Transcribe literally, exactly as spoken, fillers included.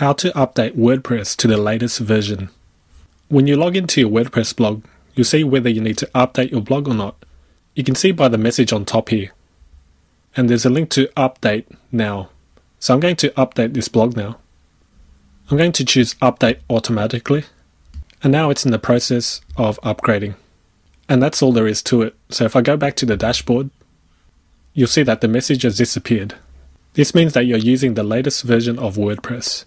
How to update WordPress to the latest version. When you log into your WordPress blog, you'll see whether you need to update your blog or not. You can see by the message on top here. And there's a link to update now. So I'm going to update this blog now. I'm going to choose update automatically. And now it's in the process of upgrading. And that's all there is to it. So if I go back to the dashboard, you'll see that the message has disappeared. This means that you're using the latest version of WordPress.